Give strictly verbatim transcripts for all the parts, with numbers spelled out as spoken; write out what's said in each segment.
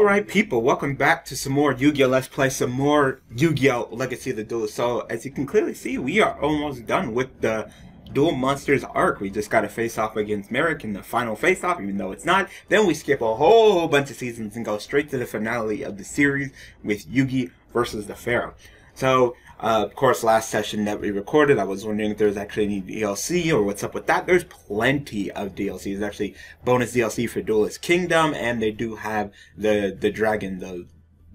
Alright people, welcome back to some more Yu-Gi-Oh! Let's play some more Yu-Gi-Oh! Legacy of the Duelist. So, as you can clearly see, we are almost done with the Duel Monsters arc. We just gotta face off against Merrick in the final face-off, even though it's not. Then we skip a whole bunch of seasons and go straight to the finale of the series with Yugi versus the Pharaoh. So, uh, of course, last session that we recorded, I was wondering if there's actually any D L C or what's up with that. There's plenty of D L C. There's actually bonus D L C for Duelist Kingdom, and they do have the, the dragon, the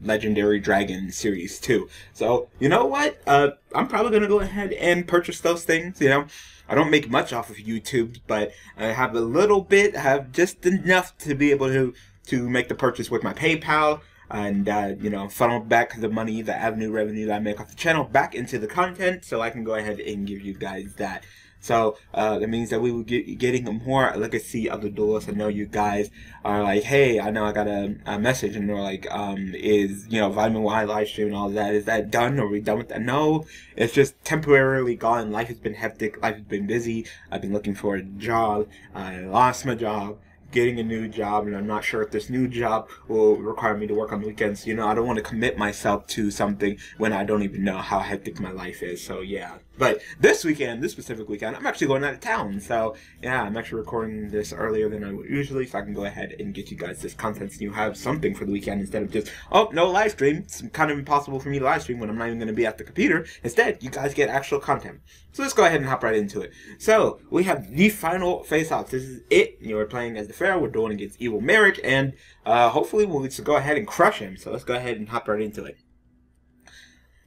legendary dragon series too. So, you know what? Uh, I'm probably going to go ahead and purchase those things, you know. I don't make much off of YouTube, but I have a little bit, have just enough to be able to, to make the purchase with my PayPal. And, uh, you know, funnel back the money, the avenue revenue that I make off the channel back into the content so I can go ahead and give you guys that. So, uh, that means that we will get getting more Legacy of the Duelist. I know you guys are like, hey, I know I got a, a message, and they're like, um, is, you know, Vitamin Y live stream and all that, is that done? Are we done with that? No, it's just temporarily gone. Life has been hectic. Life has been busy. I've been looking for a job. I lost my job. Getting a new job, and I'm not sure if this new job will require me to work on weekends. You know, I don't want to commit myself to something when I don't even know how hectic my life is. So yeah, but this weekend, this specific weekend, I'm actually going out of town. So yeah, I'm actually recording this earlier than I would usually, so I can go ahead and get you guys this content so you have something for the weekend instead of just, oh, no live stream. It's kind of impossible for me to live stream when I'm not even going to be at the computer. Instead, you guys get actual content. So let's go ahead and hop right into it. So we have the final face-offs. This is it. You are playing as the Pharaoh. We're doing against evil Merrick, and uh, hopefully we'll just go ahead and crush him. So let's go ahead and hop right into it.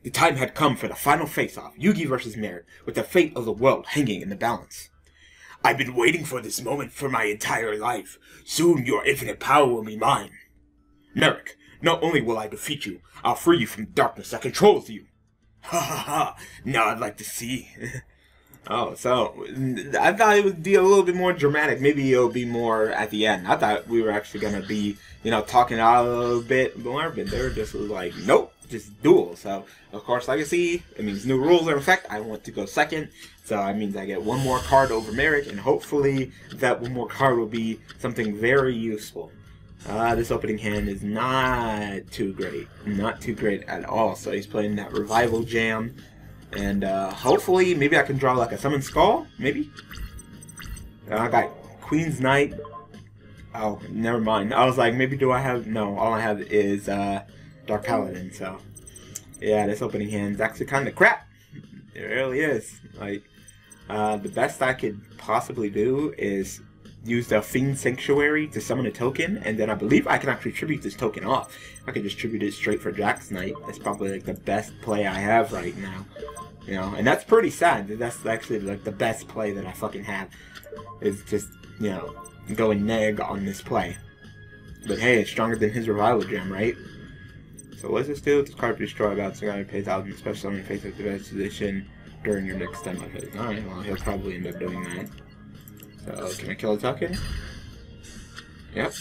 The time had come for the final face-off, Yugi versus Merrick, with the fate of the world hanging in the balance. I've been waiting for this moment for my entire life. Soon your infinite power will be mine. Merrick, not only will I defeat you, I'll free you from the darkness that controls you. Ha ha ha, now I'd like to see. Oh, so I thought it would be a little bit more dramatic. Maybe it'll be more at the end. I thought we were actually going to be, you know, talking out a little bit more, but they were just like, nope, just duel. So, of course, Legacy, it means new rules are in effect. I want to go second, so that means I get one more card over Merrick, and hopefully that one more card will be something very useful. Uh, this opening hand is not too great. Not too great at all. So he's playing that Revival Jam. And uh, hopefully, maybe I can draw like a Summon Skull? Maybe? Uh, I got Queen's Knight. Oh, never mind. I was like, maybe do I have... No, all I have is uh, Dark Paladin. So, yeah, this opening hand is actually kind of crap. It really is. Like, uh, the best I could possibly do is use the Fiend Sanctuary to summon a token, and then I believe I can actually tribute this token off. I can just tribute it straight for Jax Knight. That's probably like the best play I have right now. You know, and that's pretty sad. That's actually like the best play that I fucking have. Is just, you know, go and neg on this play. But hey, it's stronger than his Revival Gem, right? So what does this do? This card destroy about so gotta pay thousand special summon face up the best position during your next time of his. Alright, well he'll probably end up doing that. So, can I kill a token? Yep.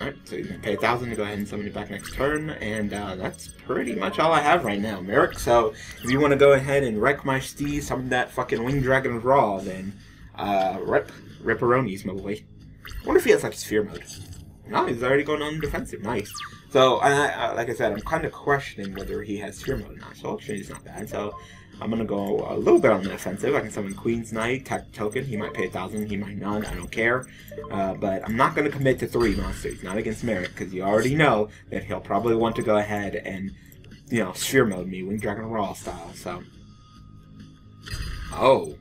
Alright, so he's going to pay one thousand to go ahead and summon it back next turn, and uh, that's pretty much all I have right now, Merrick. So, if you want to go ahead and wreck my Stee, summon that fucking Winged Dragon of Ra, then uh, rep, Ripperoni's my boy. I wonder if he has, like, Sphere Mode. No, he's already going on defensive. Nice. So, I, I, like I said, I'm kind of questioning whether he has Sphere Mode or not. Soul Exchange is not bad, so I'm going to go a little bit on the offensive. I can summon Queen's Knight, tech token. He might pay a thousand, he might not, I don't care. Uh, but I'm not going to commit to three monsters, not against Merrick, because you already know that he'll probably want to go ahead and, you know, Sphere Mode me, Winged Dragon Raw style, so. Oh.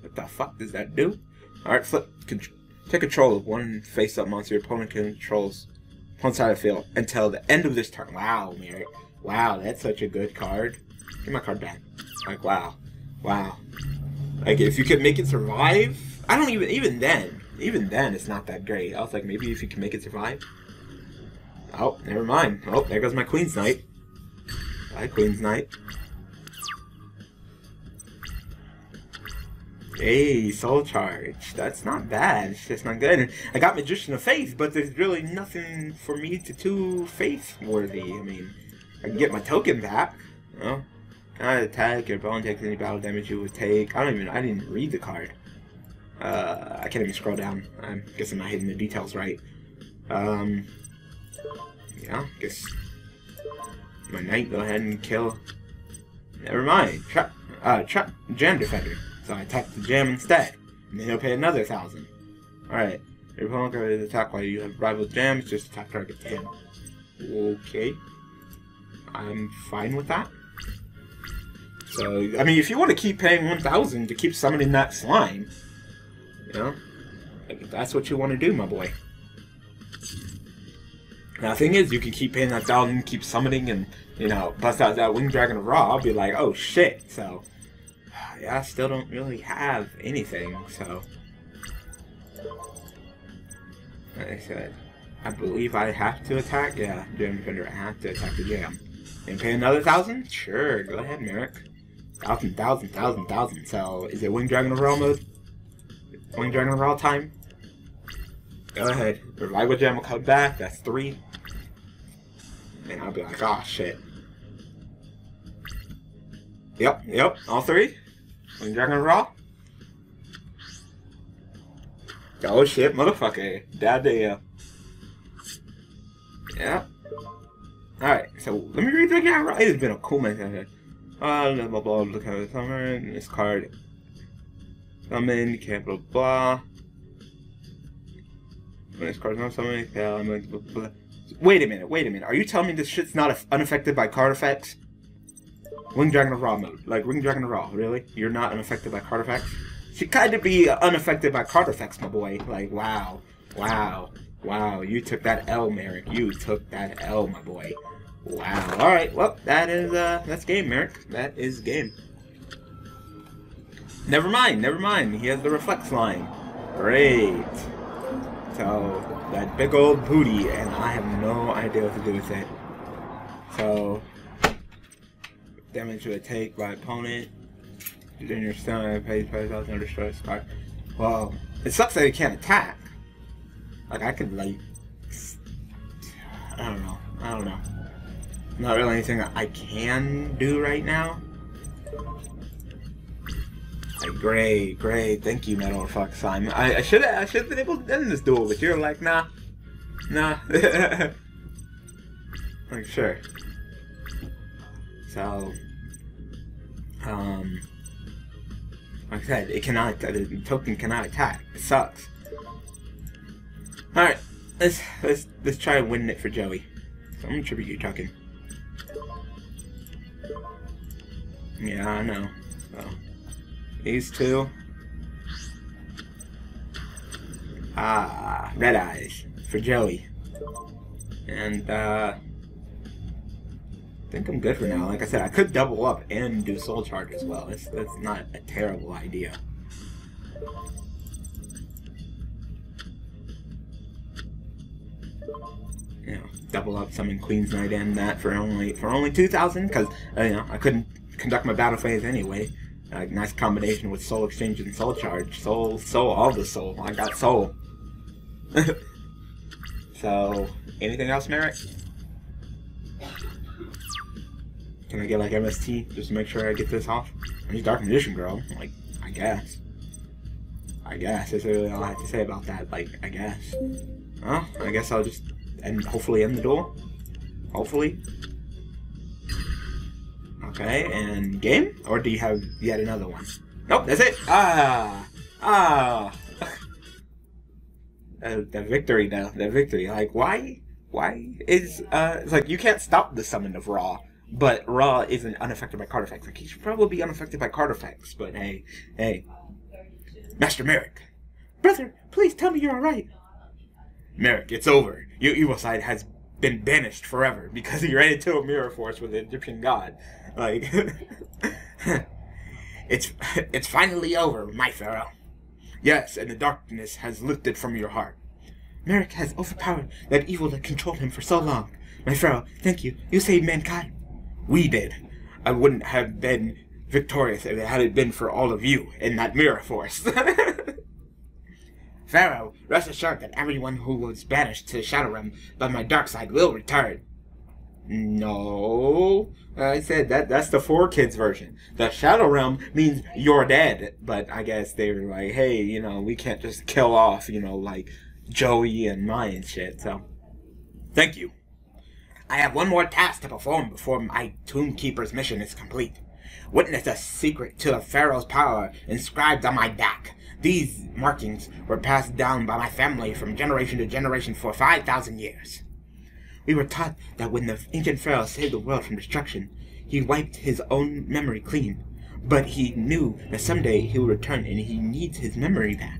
What the fuck does that do? Alright, flip. Contr take control of one face-up monster your opponent controls one side of the field until the end of this turn. Wow, Merrick. Wow, that's such a good card. Get my card back. Like, wow. Wow. Like, if you could make it survive... I don't even... Even then. Even then, it's not that great. I was like, maybe if you can make it survive. Oh, never mind. Oh, there goes my Queen's Knight. Bye, Queen's Knight. Hey, Soul Charge. That's not bad. It's just not good. I got Magician of Faith, but there's really nothing for me to do faith-worthy. I mean, I can get my token back. You know? I attack, your opponent takes any battle damage you would take. I don't even, I didn't read the card. Uh, I can't even scroll down. I guess I'm not hitting the details right. Um, Yeah, guess my knight go ahead and kill. Never mind. Trap, uh, trap jam defender. So I attack the jam instead, and then he'll pay another thousand. All right. Your opponent can attack while you have rival jams. Just attack target to him. Okay. I'm fine with that. So I mean, if you want to keep paying one thousand to keep summoning that slime, you know, if that's what you want to do, my boy. Now the thing is, you can keep paying that thousand, keep summoning, and you know, bust out that Winged Dragon of Ra. I'll be like, oh shit. So yeah, I still don't really have anything. So like I said, I believe I have to attack. Yeah, Jam Defender, I have to attack the jam. And pay another thousand? Sure, go ahead, Merrick. Thousand, thousand, thousand, thousand. So is it Winged Dragon of Ra mode? Winged Dragon of Ra time? Go ahead. Revival Jam will come back. That's three. And I'll be like, oh shit. Yep, yep, all three. Winged Dragon of Ra. Oh shit, motherfucker. Dad, yeah. Yep. Alright, so let me read the guy. Right? It's been a cool man. Uh, blah blah blah. Look at the summon. This card. Summon. Can't blah blah. When this card's not summoned, yeah, I'm like, blah, blah. Wait a minute, wait a minute. Are you telling me this shit's not unaffected by card effects? Winged Dragon of Ra mode. Like, Winged Dragon of Ra, really? You're not unaffected by card effects? She kind of be unaffected by card effects, my boy. Like, wow. Wow. Wow. You took that L, Merrick. You took that L, my boy. Wow. Alright, well, that is, uh, that's game, Merrick. That is game. Never mind, never mind. He has the reflex line. Great. So, that big old booty, and I have no idea what to do with it. So, damage to a take by opponent. Then your stun pays five thousand and destroy this card. Well, it sucks that he can't attack. Like, I could, like, I don't know. I don't know. Not really anything that I can do right now. Like, great, great. Thank you, Metal Fuck Simon. I, I should have I should have been able to end this duel, but you're like, nah. Nah. Like, sure. So, um, like I said, it cannot, the token cannot attack. It sucks. Alright, let's, let's, let's try winning it for Joey. So I'm gonna tribute you, Tuckin. Yeah, I know. So, these two. Ah, red eyes for Joey. And, uh, I think I'm good for now. Like I said, I could double up and do Soul Charge as well. That's, that's not a terrible idea. You know, double up, summon Queen's Knight and that for only for only two thousand, because uh, you know, I couldn't conduct my battle phase anyway. Uh, nice combination with Soul Exchange and Soul Charge. Soul, soul, all the soul. I got soul. So, anything else, Merrick? Can I get like M S T just to make sure I get this off? I need Dark Magician Girl. Like, I guess. I guess that's really all I have to say about that. Like, I guess. Well, I guess I'll just. And hopefully end the duel. Hopefully. Okay, and game? Or do you have yet another one? Nope, that's it! Ah! Ah! uh, the victory, though. The victory. Like, why? Why is, uh... It's like, you can't stop the summon of Ra. But Ra isn't unaffected by card effects. Like, he should probably be unaffected by card effects. But, hey. Hey. Master Merrick. Brother, please tell me you're alright. Merrick, it's over. Your evil side has been banished forever because he ran into a mirror force with an Egyptian god. Like, it's it's finally over, my Pharaoh. Yes, and the darkness has lifted from your heart. Merrick has overpowered that evil that controlled him for so long. My Pharaoh, thank you. You saved mankind. We did. I wouldn't have been victorious if it hadn't been for all of you in that mirror force. Pharaoh, rest assured that everyone who was banished to the Shadow Realm by my dark side will return. No, I said that that's the four kids version. The Shadow Realm means you're dead, but I guess they were like, hey, you know, we can't just kill off, you know, like Joey and Mai and shit, so. Thank you. I have one more task to perform before my Tombkeeper's mission is complete. Witness a secret to the Pharaoh's power inscribed on my back. These markings were passed down by my family from generation to generation for five thousand years. We were taught that when the ancient Pharaoh saved the world from destruction, he wiped his own memory clean. But he knew that someday he will return and he needs his memory back.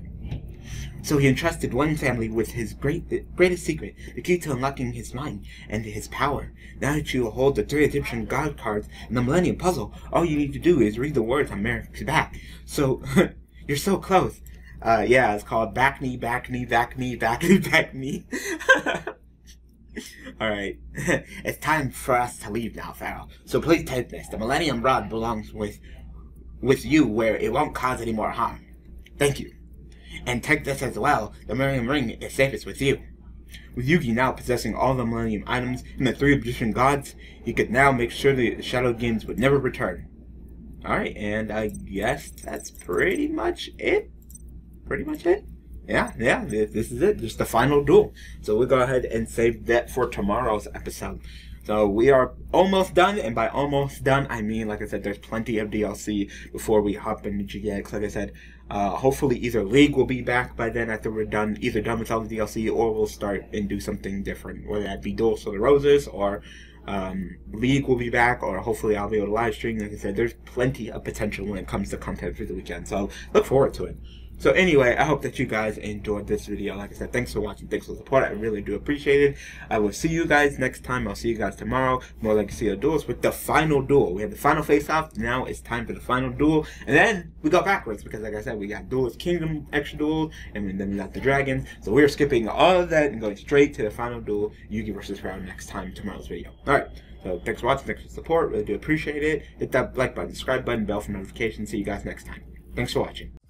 So he entrusted one family with his great, greatest secret, the key to unlocking his mind and his power. Now that you hold the three Egyptian god cards and the Millennium Puzzle, all you need to do is read the words on Merrick's back. So, you're so close. Uh, yeah, it's called back knee, back knee, back knee, back knee, back knee. Alright, it's time for us to leave now, Pharaoh. So please take this. The Millennium Rod belongs with, with you where it won't cause any more harm. Thank you. And take this as well, the Millennium Ring is safest with you. With Yugi now possessing all the Millennium items and the three Egyptian gods, he could now make sure the Shadow Games would never return. Alright, and I guess that's pretty much it. Pretty much it? Yeah, yeah, this is it. Just the final duel. So we'll go ahead and save that for tomorrow's episode. So we are almost done, and by almost done, I mean, like I said, there's plenty of D L C before we hop into G X. Like I said, uh, hopefully either League will be back by then after we're done, either done with all the D L C, or we'll start and do something different, whether that be Duel of the Roses, or um, League will be back, or hopefully I'll be able to live stream. Like I said, there's plenty of potential when it comes to content for the weekend, so look forward to it. So anyway, I hope that you guys enjoyed this video. Like I said, thanks for watching. Thanks for the support. I really do appreciate it. I will see you guys next time. I'll see you guys tomorrow. More Legacy of the Duelist with the final duel. We have the final face-off. Now it's time for the final duel. And then we go backwards because, like I said, we got Duelist Kingdom extra duels. And then we got the dragons. So we're skipping all of that and going straight to the final duel. Yugi versus Pharaoh next time, tomorrow's video. Alright. So thanks for watching. Thanks for the support. Really do appreciate it. Hit that like button, subscribe button, bell for notifications. See you guys next time. Thanks for watching.